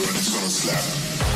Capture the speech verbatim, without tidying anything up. It's gonna slap.